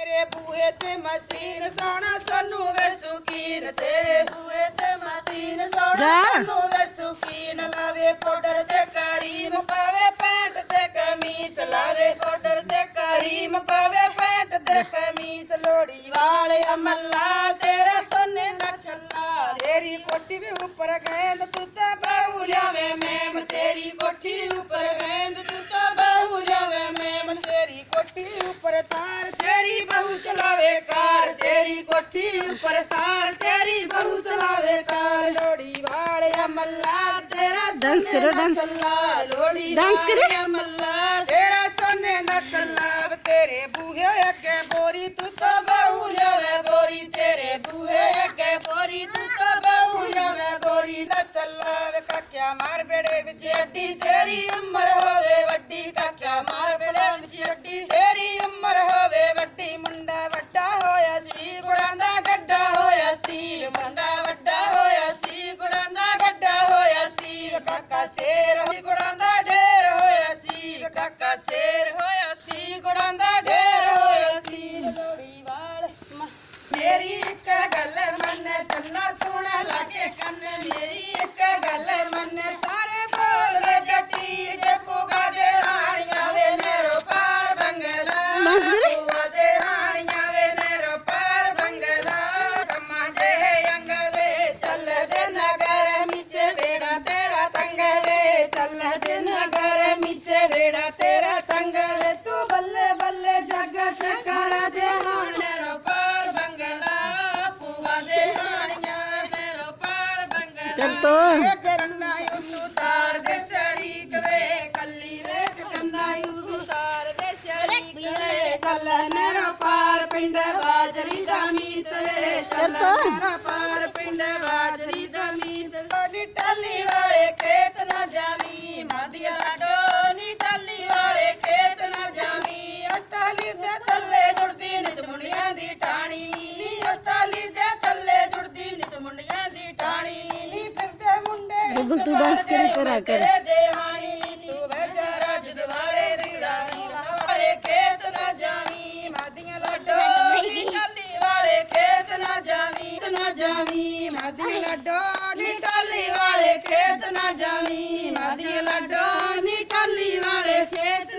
तेरे बूहे ते मसीन सोना सोनू वे सुकीन, तेरे बूहे ते मसीन सोना सोनू वे सुकीन, लावे पाउडर ते करीम पावे पैंट ते कमीज, लावे पाउडर ते करीम पावे पैंट ते कमीज, लोड़ी वाले अमला तेरा सोने दा छल्ला, तेरी कोठी भी ऊपर गेंद तू तो बहू ल्यावे मैम, तेरी कोठी ऊपर गेंद तू तो बहू ल्यावे मैम, तेरी कोठी ऊपर तार तेरी बहु चलावे कार, तेरी कोठी ऊपर तार तेरी बहु चलावे कार, लोड़ी वाले मल्ला तेरा डांस करो डांस लोड़ी डांस करो मल्ला तेरा सोने दा चल्ला, तेरे बूहे अगे बोरी तू तो बहु ल्यावे गोरी, तेरे बूहे अगे बोरी तू तो बहु ल्यावे गोरी, दा चल्ला वे काक्या मार बेड़े विच अड्डी तेरी उम्र होवे वड्डी, काक्या मार बेड़े विच अड्डी तेरी उम्र होवे वड्डी, मुंडा वड्डा होया सी गुड़ां दा गड्ढा होया सी, मुंडा वड्डा होया सी गुड़ां दा गड्ढा होया सी, काका शेर गुड़ां दा ढेर होया सी, काका शेर होया सी गुड़ां दा ढेर होया सी, लोड़ी वाले मेरी एक गल मन चन्ना सोना लागे कन, मेरी एक गल मन सारे बोल वे जटी जे पुगा दे राणियां वे मेरो पार बंगला, बेड़ा तेरा तंग वे तू बल्ले बल्ले जग चकारा दे हाणेरो पार बंगला, पुआ दे हाणिया नेरो पार बंगला, चल तो कंदा उतू तार दे शरीक वे कल्ली वे कंदा उतू तार दे शरीक वे, चल नेरो पार पिंड बाजरी दामीत वे, चल नेरो पार पिंड बाजरी दामीत, बड़ी टल्ली वाले खेत ना जामी मादिया डोनी तू डांस करे तेरा कर देहानी तू बेचारा जदवारे रीड़ानी वाले खेत ना जामी मादिया लाडो नी डाली वाले खेत ना जामी मादिया लाडो नी डाली वाले खेत ना जामी मादिया लाडो नी डाली वाले खेत